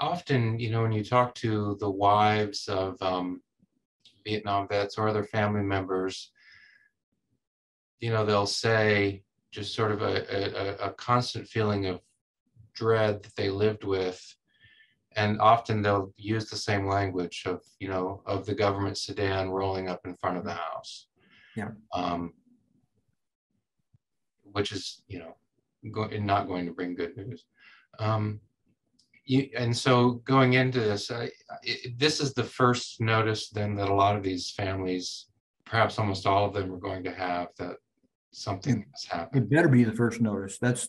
often, you know, when you talk to the wives of Vietnam vets or other family members, you know, they'll say just sort of a constant feeling of dread that they lived with. And often they'll use the same language of, you know, of the government sedan rolling up in front of the house. Yeah. Which is, you know, not going to bring good news. And so going into this, this is the first notice then that a lot of these families, perhaps almost all of them, are going to have that something has happened. It better be the first notice. That was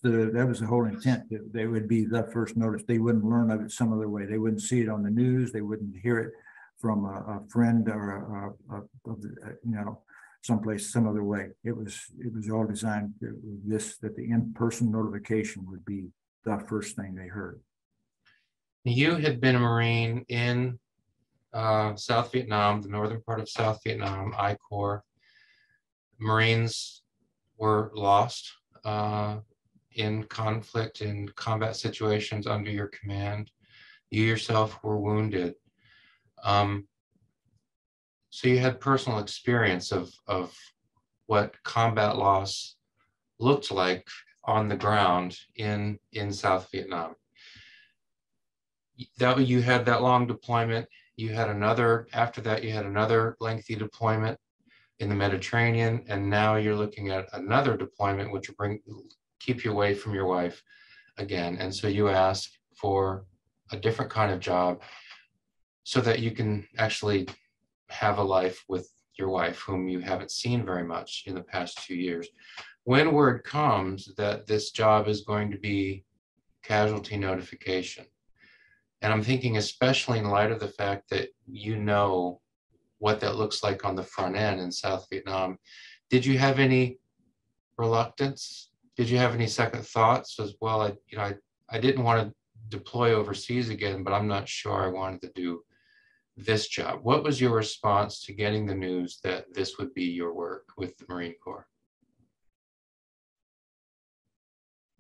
the whole intent. That they would be the first notice. They wouldn't learn of it some other way. They wouldn't see it on the news. They wouldn't hear it from a friend or you know, someplace some other way. It was all designed to this, that the in-person notification would be the first thing they heard. You had been a Marine in South Vietnam, the northern part of South Vietnam, I Corps. Marines were lost in conflict, in combat situations under your command. You yourself were wounded. So you had personal experience of what combat loss looked like on the ground in South Vietnam. That you had that long deployment. You had another, after that you had another lengthy deployment in the Mediterranean, and now you're looking at another deployment which will keep you away from your wife again. And so you ask for a different kind of job so that you can actually have a life with your wife, whom you haven't seen very much in the past 2 years. When word comes that this job is going to be casualty notification, and I'm thinking especially in light of the fact that you know what that looks like on the front end in South Vietnam, did you have any reluctance? Did you have any second thoughts as well? I didn't want to deploy overseas again, but I'm not sure I wanted to do this job. What was your response to getting the news that this would be your work with the Marine Corps?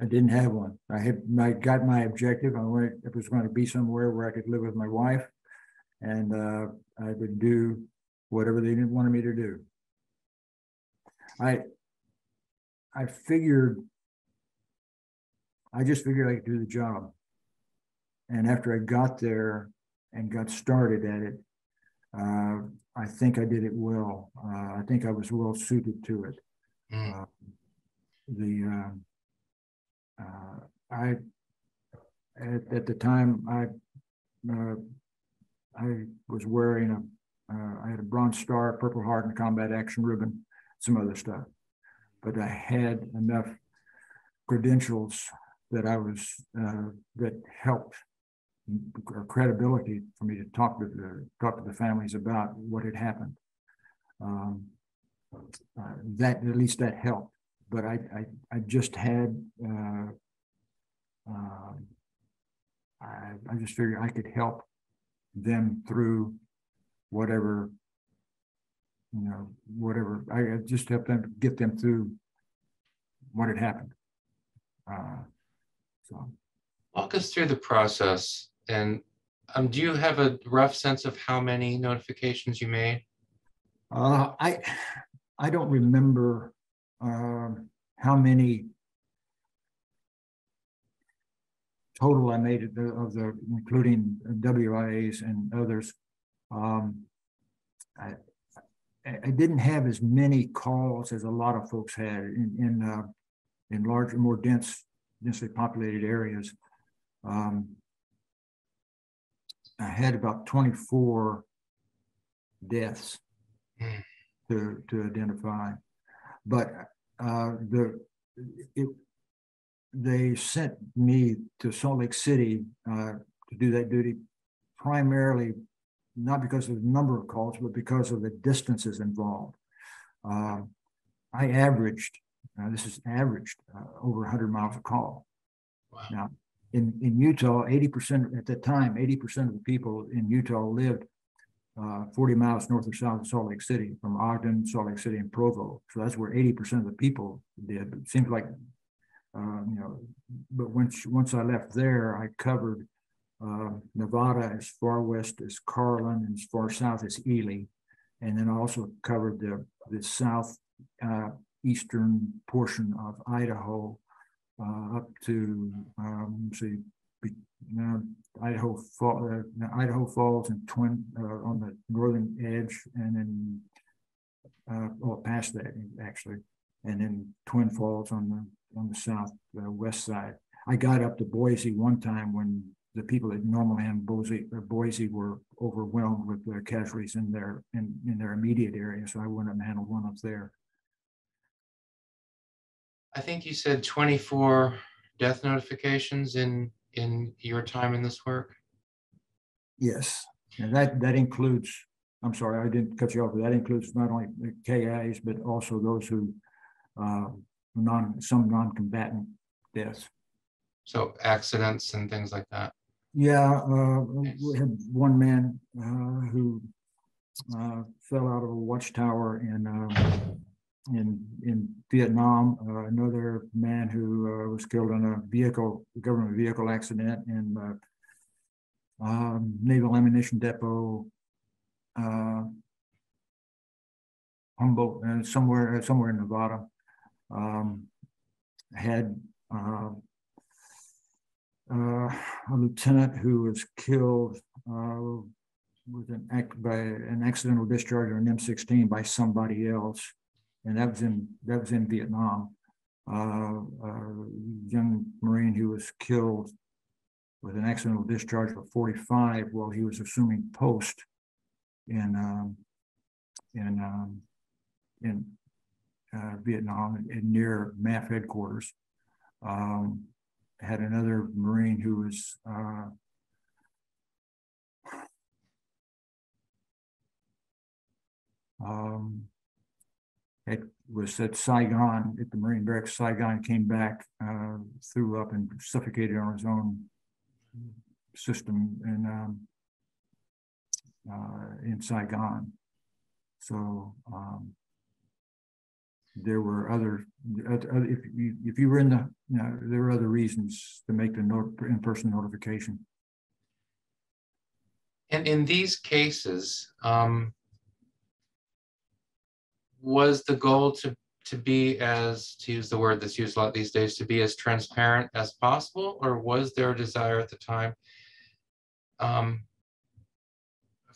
I didn't have one. I got my objective. It was going to be somewhere where I could live with my wife, and I would do whatever they didn't want me to do. I just figured I could do the job. And after I got there and got started at it, I think I did it well. I think I was well suited to it. Mm. At the time, I was wearing I had a Bronze Star, Purple Heart, and Combat Action Ribbon, some other stuff. But I had enough credentials that I was, that helped, or credibility for me to talk to the families about what had happened. At least that helped. But I just had, I just figured I could help them through whatever, you know, whatever. I just helped them, get them through what had happened. So. Walk us through the process. And do you have a rough sense of how many notifications you made? I don't remember. How many total I made of the including WIAs and others. I didn't have as many calls as a lot of folks had in larger, more densely populated areas. I had about 24 deaths to identify. But they sent me to Salt Lake City to do that duty, primarily not because of the number of calls, but because of the distances involved. I averaged, over 100 miles a call. Wow. Now, in Utah, 80%, at that time, 80% of the people in Utah lived 40 miles north or south of Salt Lake City, from Ogden, Salt Lake City, and Provo. So that's where 80% of the people did. It seems like, you know, but once I left there, I covered Nevada as far west as Carlin and as far south as Ely, and then also covered the southeastern portion of Idaho up to Idaho Falls and Twin on the northern edge, and then past that actually, and then Twin Falls on the south west side. I got up to Boise one time when the people that normally in Boise were overwhelmed with their casualties in their immediate area, so I went and handled one up there. I think you said 24 death notifications in your time in this work. Yes, and that includes. I'm sorry, I didn't cut you off. That includes not only the KIs but also those who non-combatant deaths. So accidents and things like that. Yeah, we had one man who fell out of a watchtower in Vietnam. Another man who was killed in a government vehicle accident in Naval Ammunition Depot. Humboldt, somewhere in Nevada, had a lieutenant who was killed by an accidental discharge on an M16 by somebody else, and that was in Vietnam. A young Marine who was killed with an accidental discharge of 45 while he was assuming post in Vietnam and near MAF headquarters. Had another Marine who was was at Saigon at the Marine barracks. Saigon came back, threw up, and suffocated on his own system and. In Saigon. So there were other if you were in the, you know, there were other reasons to make the in-person notification. And in these cases, was the goal to be as, to use the word that's used a lot these days, to be as transparent as possible, or was there a desire at the time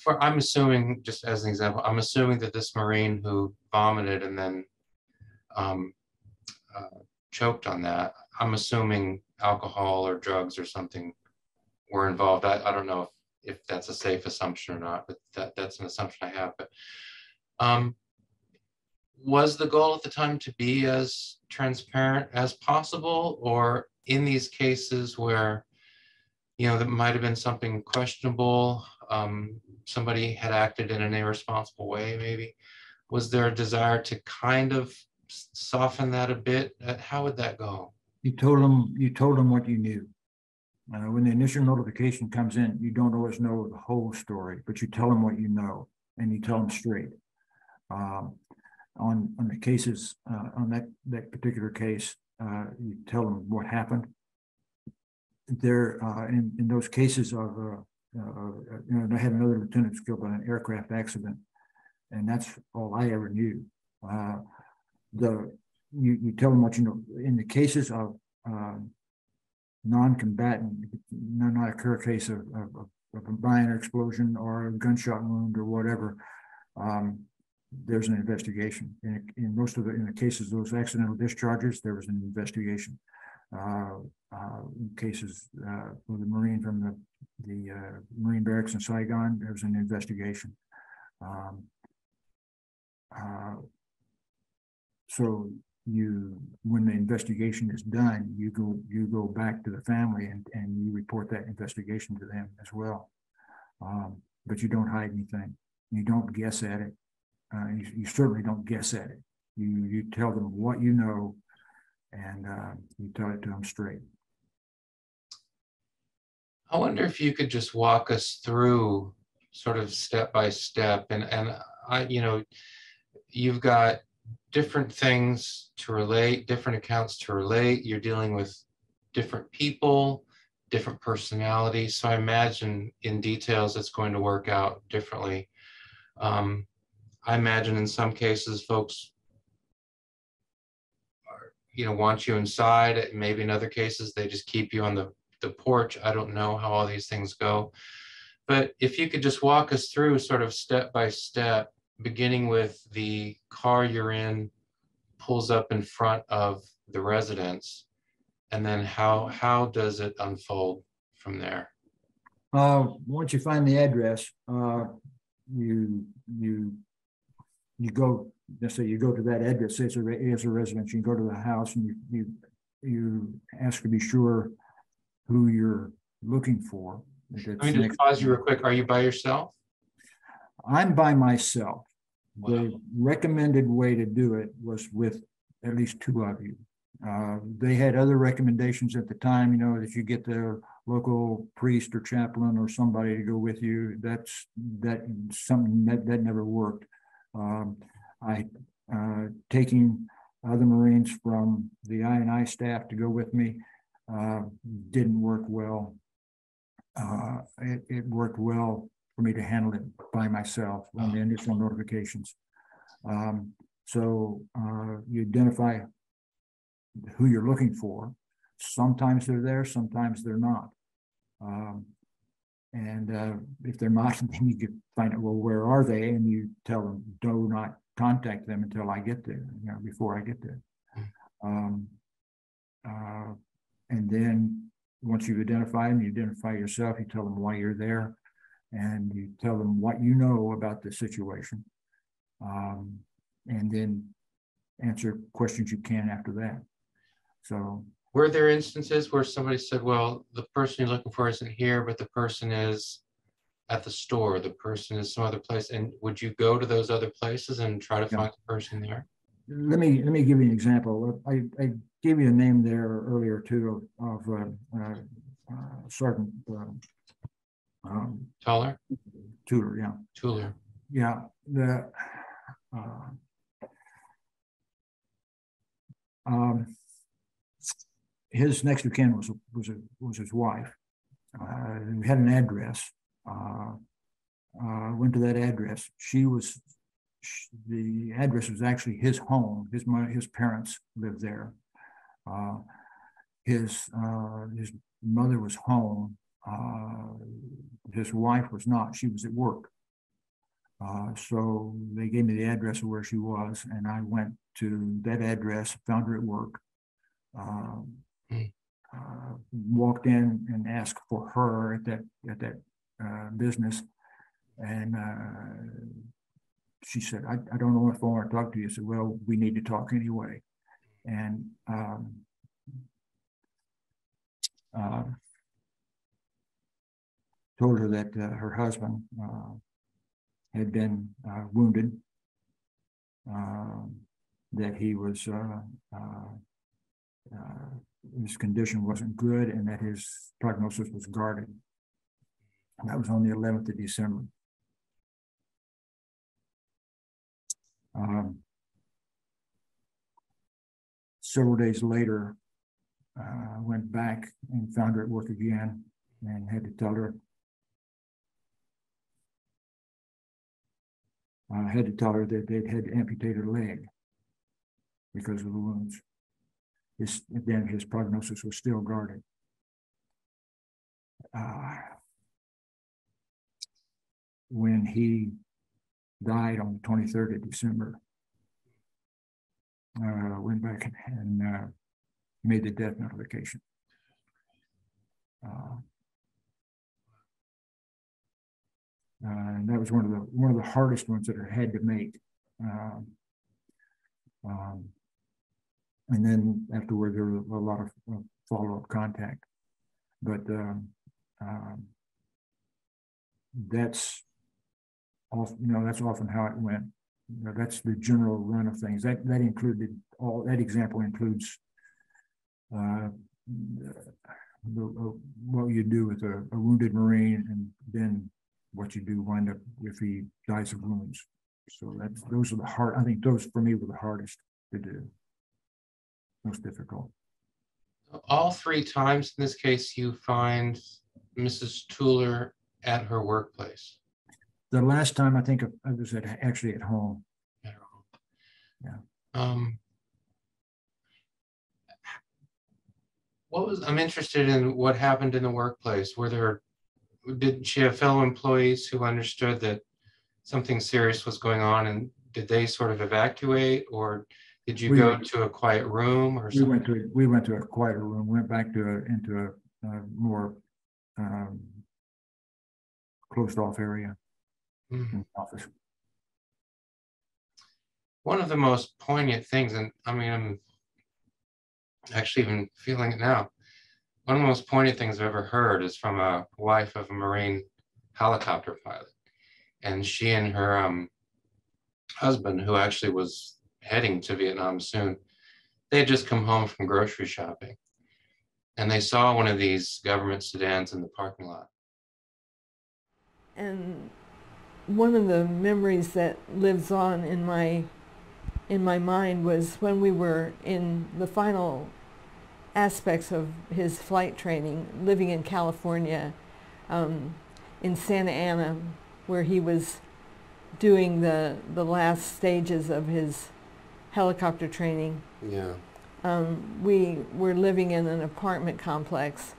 I'm assuming, just as an example, I'm assuming that this Marine who vomited and then choked on that, I'm assuming alcohol or drugs or something were involved. I don't know if that's a safe assumption or not, but that's an assumption I have. But was the goal at the time to be as transparent as possible, or in these cases where, you know, that might have been something questionable, somebody had acted in an irresponsible way, maybe, was there a desire to kind of soften that a bit? How would that go? You told them what you knew. When the initial notification comes in, you don't always know the whole story, but you tell them what you know, and you tell them straight. On the cases, on that particular case, you tell them what happened. There, in those cases of, you know, I had another lieutenant killed by an aircraft accident, and that's all I ever knew. You tell them what you know. In the cases of non-combatant, not a clear case of a minor explosion or a gunshot wound or whatever, there's an investigation. In the cases of those accidental discharges, there was an investigation. Cases with the Marine from the Marine barracks in Saigon, there was an investigation. So when the investigation is done, you go back to the family and you report that investigation to them as well. But you don't hide anything. You don't guess at it. You certainly don't guess at it. You tell them what you know, and you tell it to them straight. I wonder if you could just walk us through sort of step by step, and I, you know, you've got different things to relate, different accounts to relate, you're dealing with different people, different personalities. So I imagine in details, it's going to work out differently. I imagine in some cases, folks are, want you inside. Maybe in other cases, they just keep you on the porch. I don't know how all these things go. But if you could just walk us through sort of step by step, beginning with the car you're in pulls up in front of the residence, and then how does it unfold from there? Once you find the address, you go. Let's say you go to that address. It's a residence. You go to the house and you ask to be sure who you're looking for. Let me just pause you real quick. Are you by yourself? I'm by myself. Wow. The recommended way to do it was with at least two of you. They had other recommendations at the time, that you get the local priest or chaplain or somebody to go with you. That's something that never worked. Taking other Marines from the I&I staff to go with me didn't work well. It worked well for me to handle it by myself on the initial notifications. So you identify who you're looking for. Sometimes they're there, sometimes they're not. And if they're not, then you can find out, well, where are they? And you tell them, do not contact them until I get there, before I get there. And then once you've identified them, you identify yourself, you tell them why you're there, and you tell them what you know about the situation, and then answer questions you can after that. So, were there instances where somebody said, well, the person you're looking for isn't here, but the person is at the store, the person is some other place, and would you go to those other places and try to find the person there? Let me give you an example. I gave you a name there earlier too of Sergeant Tuller. Tuller, yeah. Tuller. Yeah. His next of kin was his wife. We had an address. Went to that address. The address was actually his home. His parents lived there. His mother was home. His wife was not. She was at work. So they gave me the address of where she was, and I went to that address, found her at work, walked in and asked for her at that business, and she said, I don't know if I want to talk to you. I said, well, we need to talk anyway. And told her that her husband had been wounded, that he was, his condition wasn't good, and that his prognosis was guarded. And that was on the 11th of December. Several days later, I went back and found her at work again and had to tell her. I had to tell her that they'd had to amputate her leg because of the wounds. Then his prognosis was still guarded. When he died on the 23rd of December, I went back and made the death notification. And that was one of the hardest ones that I had to make. And then afterward, there was a lot of follow-up contact. But that's often how it went. That's the general run of things. That included all. That example includes what you do with a wounded Marine, and then what you do wind up if he dies of wounds. So those are the hard. I think those for me were the hardest to do, most difficult. All three times in this case, you find Mrs. Tuller at her workplace. The last time I think I was actually at home. At home. Yeah. I'm interested in what happened in the workplace. Did she have fellow employees who understood that something serious was going on, and did they sort of evacuate, or did you go to a quiet room or something? We went to a quieter room, went back into a more closed off area. Mm-hmm. In the office. One of the most poignant things, and I mean, I'm actually even feeling it now, one of the most poignant things I've ever heard is from a wife of a Marine helicopter pilot. And she and her husband, who actually was heading to Vietnam soon, they had just come home from grocery shopping, and they saw one of these government sedans in the parking lot. And one of the memories that lives on in my mind was when we were in the final aspects of his flight training, living in California, in Santa Ana, where he was doing the last stages of his helicopter training. Yeah. We were living in an apartment complex,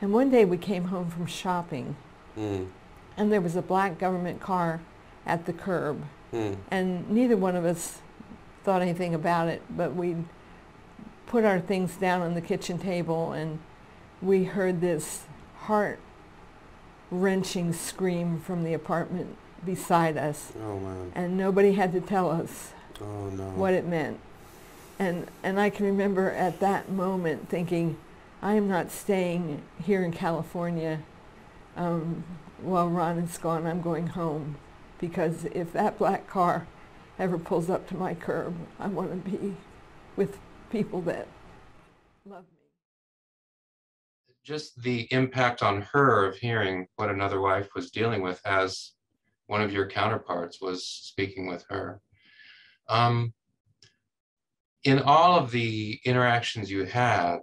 and one day we came home from shopping, and there was a black government car at the curb, and neither one of us thought anything about it, but we put our things down on the kitchen table, and we heard this heart-wrenching scream from the apartment beside us. Oh, man. And nobody had to tell us what it meant. And I can remember at that moment thinking, I am not staying here in California while Ron is gone. I'm going home, because if that black car ever pulls up to my curb, I want to be with people that love me. Just the impact on her of hearing what another wife was dealing with as one of your counterparts was speaking with her. In all of the interactions you had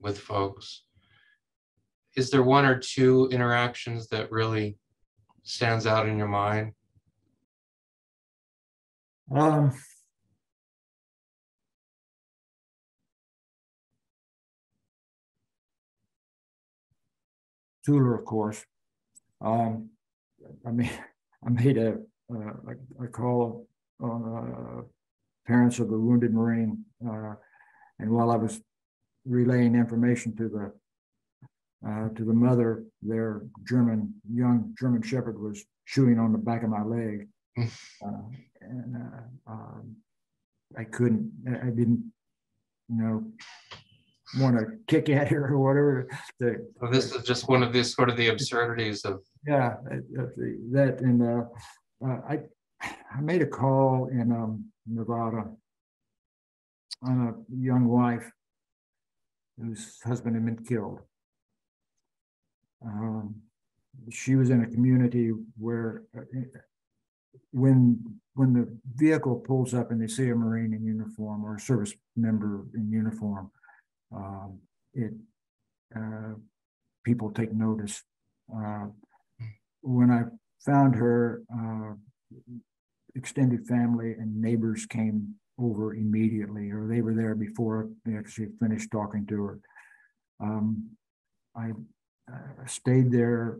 with folks, is there one or two interactions that really stands out in your mind? Tuller, of course. I mean, I made a call on parents of the wounded Marine, and while I was relaying information to the mother, their young German shepherd was chewing on the back of my leg, and I didn't, you know, want to kick at her or whatever. This is just one of these sort of the absurdities of. Yeah, that, and I made a call in Nevada on a young wife whose husband had been killed. She was in a community where when the vehicle pulls up and they see a Marine in uniform or a service member in uniform, people take notice. When I found her, extended family and neighbors came over immediately, or they were there before they actually finished talking to her. I stayed there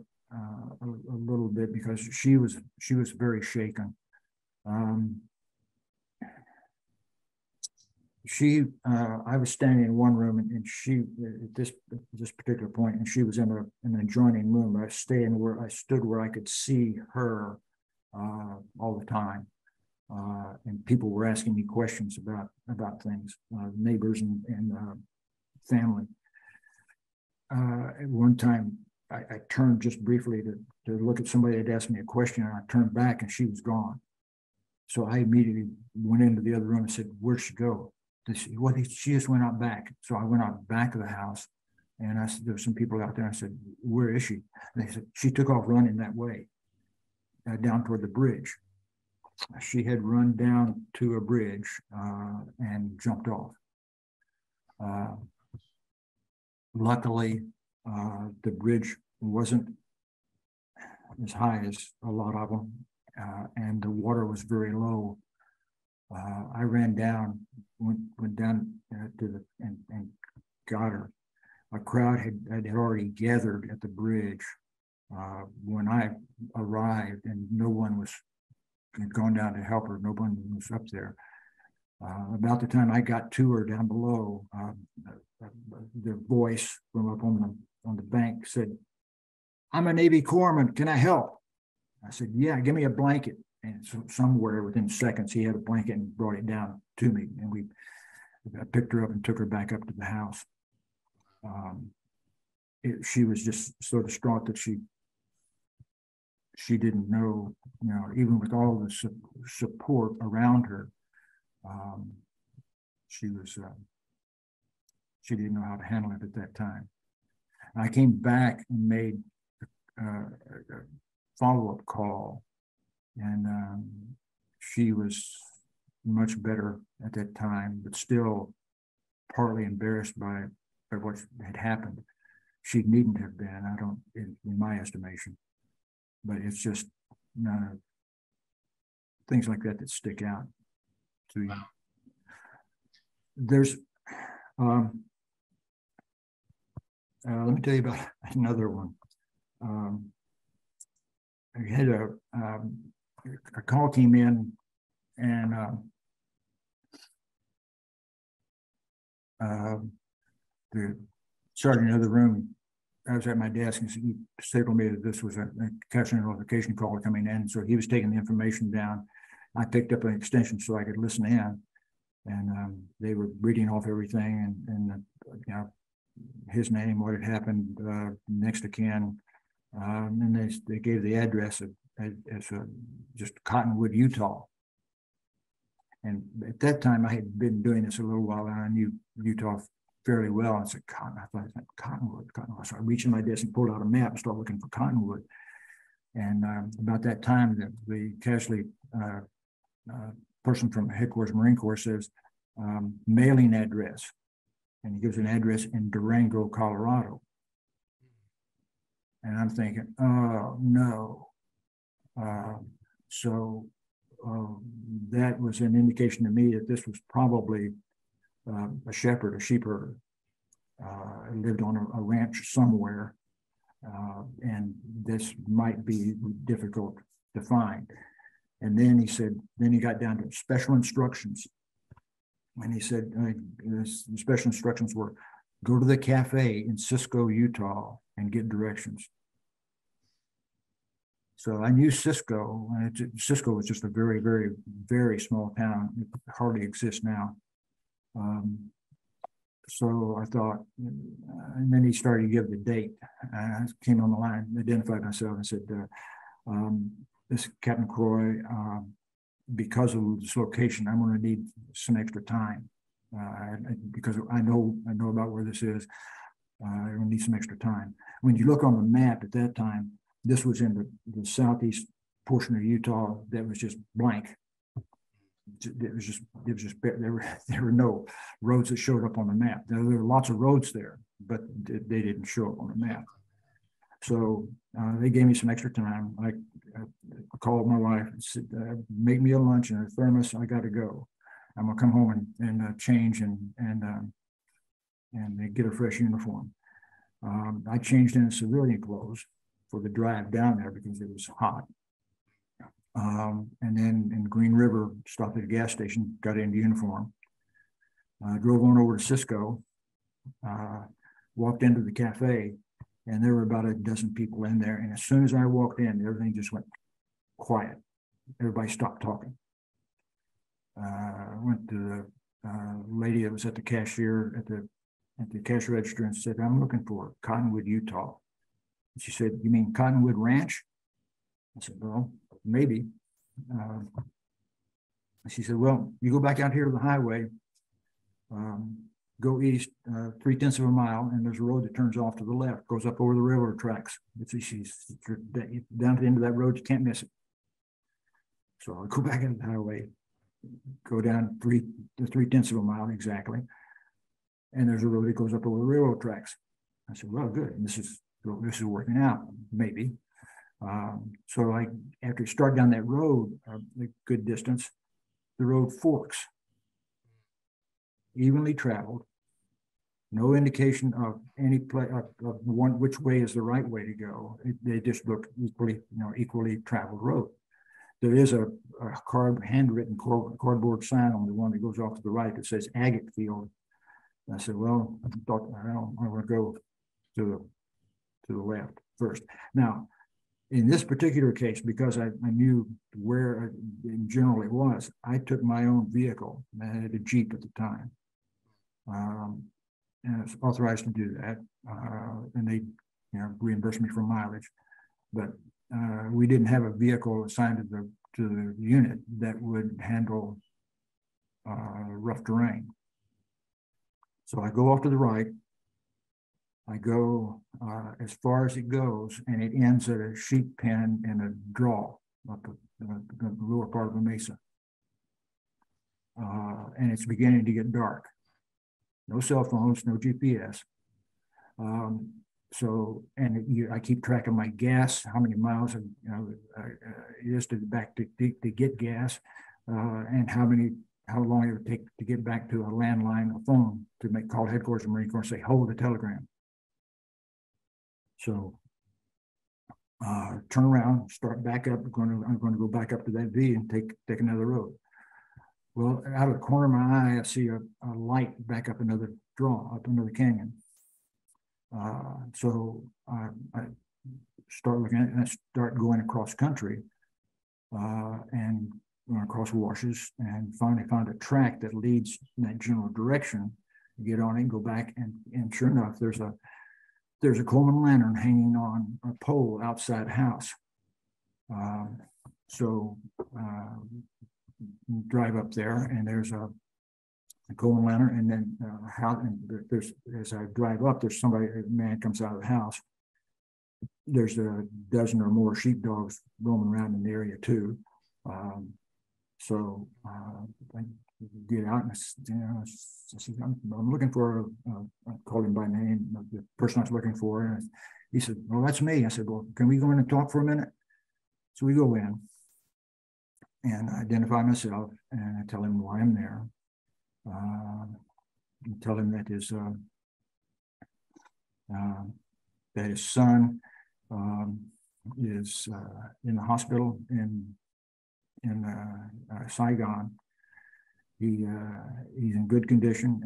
a little bit because she was very shaken. I was standing in one room, and she, at this particular point, and she was in an adjoining room. I stood where I could see her all the time, and people were asking me questions about things, neighbors and family. At one time, I turned just briefly to look at somebody that asked me a question, and I turned back, and she was gone. So I immediately went into the other room and said, "Where'd she go?" She just went out back. So I went out back of the house, and I said, there were some people out there. I said, "Where is she?" And they said, "She took off running that way, down toward the bridge. She had run down to a bridge and jumped off." Luckily, the bridge wasn't as high as a lot of them, and the water was very low. I ran down, went down to the and got her. A crowd had already gathered at the bridge when I arrived, and no one had gone down to help her. No one was up there. About the time I got to her down below, the voice from up on the bank said, "I'm a Navy corpsman. Can I help?" I said, "Yeah, give me a blanket." And so somewhere within seconds, he had a blanket and brought it down to me. And I picked her up and took her back up to the house. She was just so distraught that she didn't know, even with all the support around her, she didn't know how to handle it at that time. I came back and made a follow-up call, and she was much better at that time, but still partly embarrassed by what had happened. She needn't have been, in my estimation, but it's just things like that stick out to you. Wow. There's, let me tell you about another one. I had a call came in, and the sergeant in the other room, I was at my desk, and he signaled me that this was a capture and notification call coming in. So he was taking the information down. I picked up an extension so I could listen in, and they were reading off everything, and his name, what had happened, next of kin, and they gave the address of just Cottonwood, Utah. And at that time, I had been doing this a little while, and I knew Utah fairly well. I said, Cottonwood. So I reached in my desk and pulled out a map and started looking for Cottonwood. And about that time, the casualty person from headquarters Marine Corps says, mailing address. And he gives an address in Durango, Colorado. And I'm thinking, oh, no. That was an indication to me that this was probably a sheep herder. Lived on a ranch somewhere, and this might be difficult to find. And then he said, he got down to special instructions. And he said, the special instructions were, go to the cafe in Cisco, Utah, and get directions. So I knew Cisco, and Cisco was just a very, very, very small town. It hardly exists now. So I thought, and then he started to give the date. I came on the line, identified myself, and said, this is Captain Croy. Because of this location, I'm going to need some extra time because I know about where this is. I'm going to need some extra time. When you look on the map at that time, this was in the southeast portion of Utah that was just blank. It was just there were no roads that showed up on the map. There were lots of roads there, but they didn't show up on the map. So they gave me some extra time. I called my wife and said, make me a lunch and a thermos. I got to go. I'm going to come home and change and get a fresh uniform. I changed into civilian clothes for the drive down there because it was hot. And then in Green River, stopped at a gas station, got into uniform. Drove on over to Cisco, walked into the cafe, and there were about a dozen people in there. And as soon as I walked in, everything just went quiet. Everybody stopped talking. I went to the lady that was at the cashier, at the cash register, and said, I'm looking for Cottonwood, Utah. And she said, you mean Cottonwood Ranch? I said, well, maybe. She said, well, you go back out here to the highway, go east 0.3 miles, and there's a road that turns off to the left, goes up over the railroad tracks. It's down to the end of that road, you can't miss it. So I go back into the highway, go down 0.3 miles exactly, and there's a road that goes up over the railroad tracks. I said, well, good. And this is working out, maybe. So like after you start down that road, a good distance, the road forks, evenly traveled, no indication of any play of one which way is the right way to go. They just look equally, equally traveled road. There is a card, handwritten cardboard sign on the one that goes off to the right that says Agate Field. I said, well, I want to go to the left first. Now, in this particular case, because I knew where in general it was, I took my own vehicle. I had a Jeep at the time. And I was authorized to do that. And they reimbursed me for mileage. But we didn't have a vehicle assigned to the unit that would handle rough terrain. So I go off to the right. I go as far as it goes, and it ends at a sheep pen and a draw up the lower part of the mesa. And it's beginning to get dark. No cell phones, no GPS. I keep track of my gas, how many miles it is to back to get gas, and how long it would take to get back to a landline, a phone, to call headquarters of the Marine Corps and say, hold the telegram. So turn around, start back up. I'm going to go back up to that V and take another road. Well, out of the corner of my eye, I see a light back up another draw, up another canyon. So I start looking at it, and I start going across country and going across washes, and finally find a track that leads in that general direction. You get on it and go back, and sure enough, there's a Coleman lantern hanging on a pole outside house. Drive up there, and there's a Coleman lantern, and then house. And as I drive up, there's a man comes out of the house. There's a dozen or more sheepdogs roaming around in the area too. I get out, and I said, I'm looking for, I called him by name, the person I was looking for. And he said, well, that's me. I said, well, can we go in and talk for a minute? So we go in, and I identify myself, and I tell him why I'm there. I tell him that his son is in the hospital in Saigon. He's in good condition,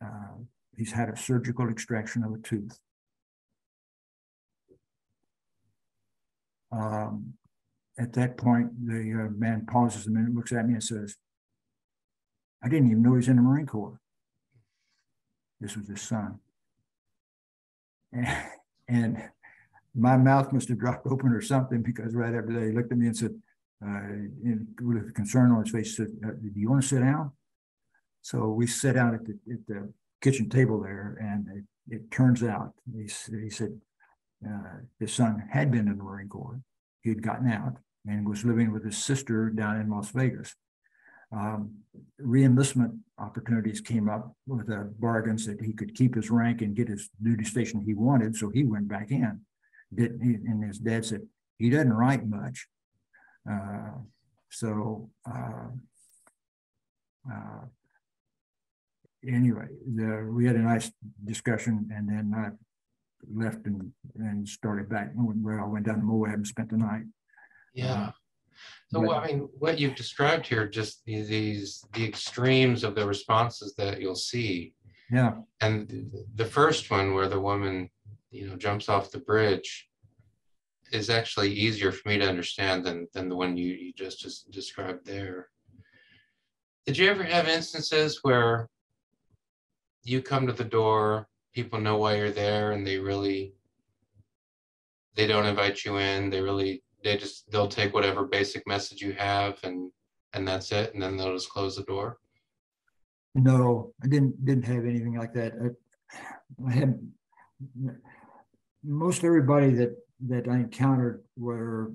and he's had a surgical extraction of a tooth. At that point, the man pauses a minute, looks at me, and says, I didn't even know he's in the Marine Corps. This was his son. And my mouth must have dropped open or something, because right after that, he looked at me and said, with concern on his face, said, do you want to sit down? So we sat down at the kitchen table there, and it turns out, he said, his son had been in the Marine Corps. He had gotten out and was living with his sister down in Las Vegas. Re-enlistment opportunities came up with bargains that he could keep his rank and get his duty station he wanted, so he went back in. And his dad said, he doesn't write much. Anyway, we had a nice discussion, and then I left and started back where I went down to Moab and spent the night. Yeah. What you've described here, just the extremes of the responses that you'll see. Yeah. And the first one, where the woman, jumps off the bridge, is actually easier for me to understand than the one you just described there. Did you ever have instances where you come to the door, people know why you're there, and they don't invite you in, they'll take whatever basic message you have, and that's it, and then they'll just close the door? No, I didn't have anything like that. I had most everybody that I encountered were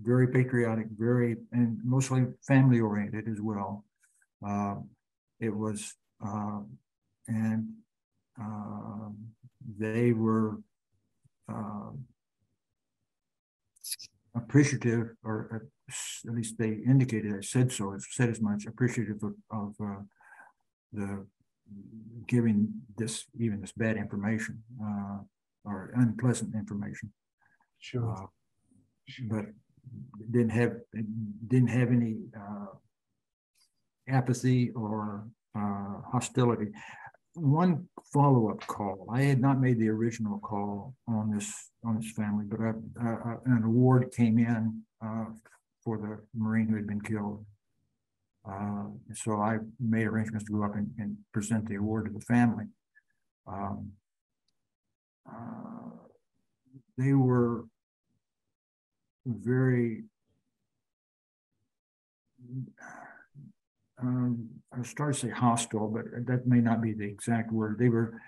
very patriotic, and mostly family oriented as well. It was, and They were appreciative, or at least they indicated, I said so, I've said as much, appreciative of the giving this, even this bad information or unpleasant information. Sure. But didn't have any apathy or hostility. One follow-up call. I had not made the original call on this family, but an award came in for the Marine who had been killed. So I made arrangements to go up and present the award to the family. They were very, I start to say hostile, but that may not be the exact word. They were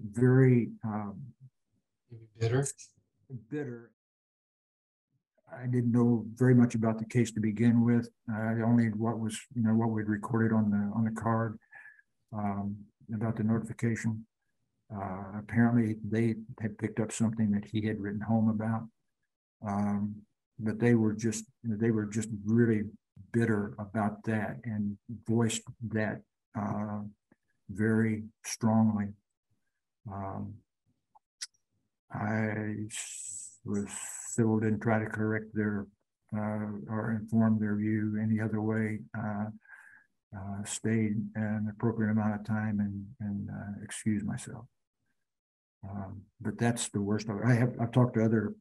very bitter. I didn't know very much about the case to begin with. Only what was, what we'd recorded on the card about the notification. Apparently, they had picked up something that he had written home about. But they were just really bitter about that and voiced that very strongly. I was civil, didn't try to correct their or inform their view any other way. Stayed an appropriate amount of time and excused myself. But that's the worst of it. I've talked to other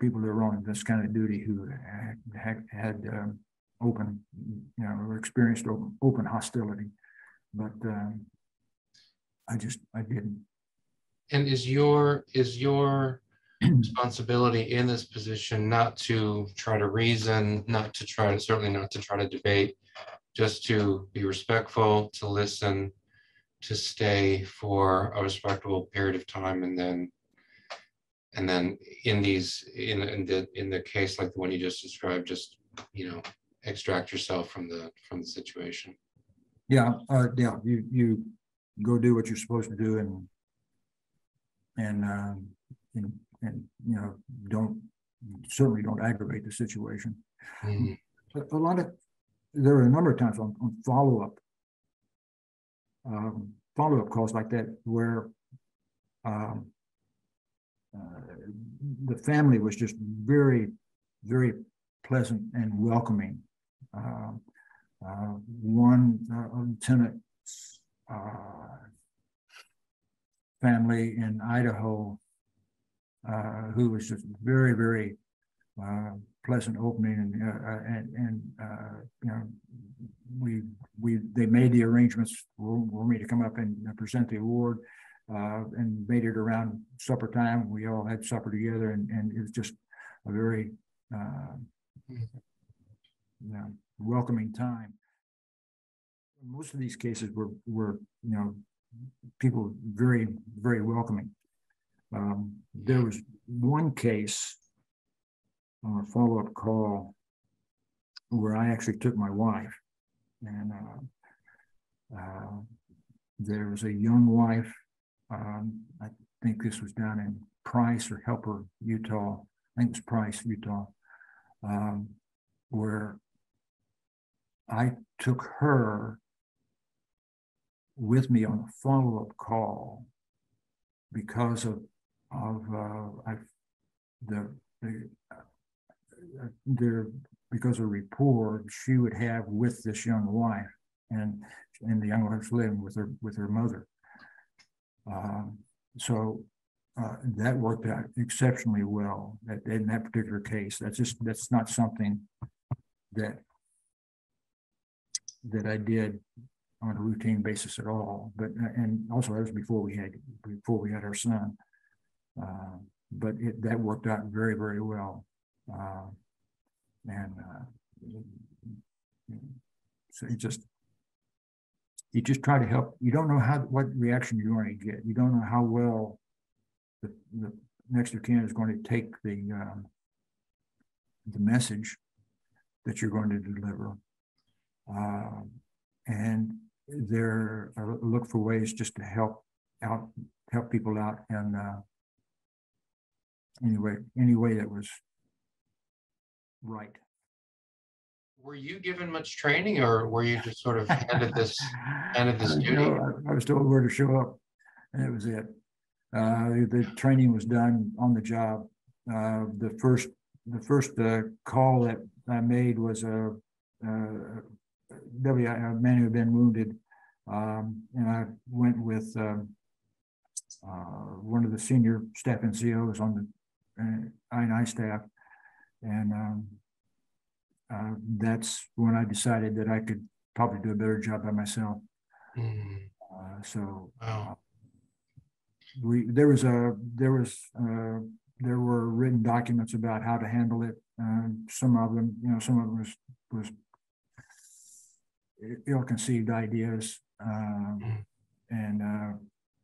people that are on this kind of duty who had open, or experienced open hostility, but I didn't. And is your responsibility in this position not to try to reason, certainly not to try to debate, just to be respectful, to listen, to stay for a respectable period of time, and then in the case like the one you just described, just extract yourself from the situation. Yeah, yeah. You go do what you're supposed to do, and certainly don't aggravate the situation. Mm-hmm. There were a number of times on follow-up calls like that where. The family was just very, very pleasant and welcoming. One lieutenant's family in Idaho, who was just very, very pleasant, opening, and they made the arrangements for me to come up and present the award. And made it around supper time. We all had supper together, and it was just a very welcoming time. Most of these cases were people very, very welcoming. There was one case on a follow-up call where I actually took my wife, and there was a young wife. I think this was down in Price or Helper, Utah. I think it was Price, Utah, where I took her with me on a follow-up call because of the rapport she would have with this young wife, and the young wife's living with her mother. So that worked out exceptionally well in that particular case. That's not something that I did on a routine basis at all. But and also that was before we had our son. But that worked out very, very well, and so it just. You just try to help. You don't know what reaction you're going to get. You don't know how well the next of kin is going to take the message that you're going to deliver. And there, look for ways just to help people out in any way that was right. Were you given much training, or were you just sort of handed this duty? No, I was told where to show up, and that was it. The training was done on the job. The first call that I made was a man who had been wounded, and I went with one of the senior staff NCOs on the I&I staff, and that's when I decided that I could probably do a better job by myself. Wow. There were written documents about how to handle it. Some of them was ill-conceived ideas,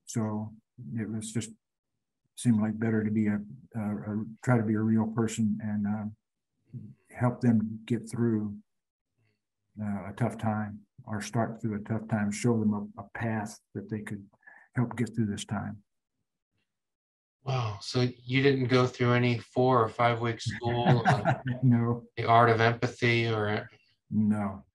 so it was just seemed like better to be try to be a real person and help them get through a tough time, or start through a tough time, show them a path that they could help get through this time. Wow. So you didn't go through any 4 or 5-week school? No. The art of empathy or? No.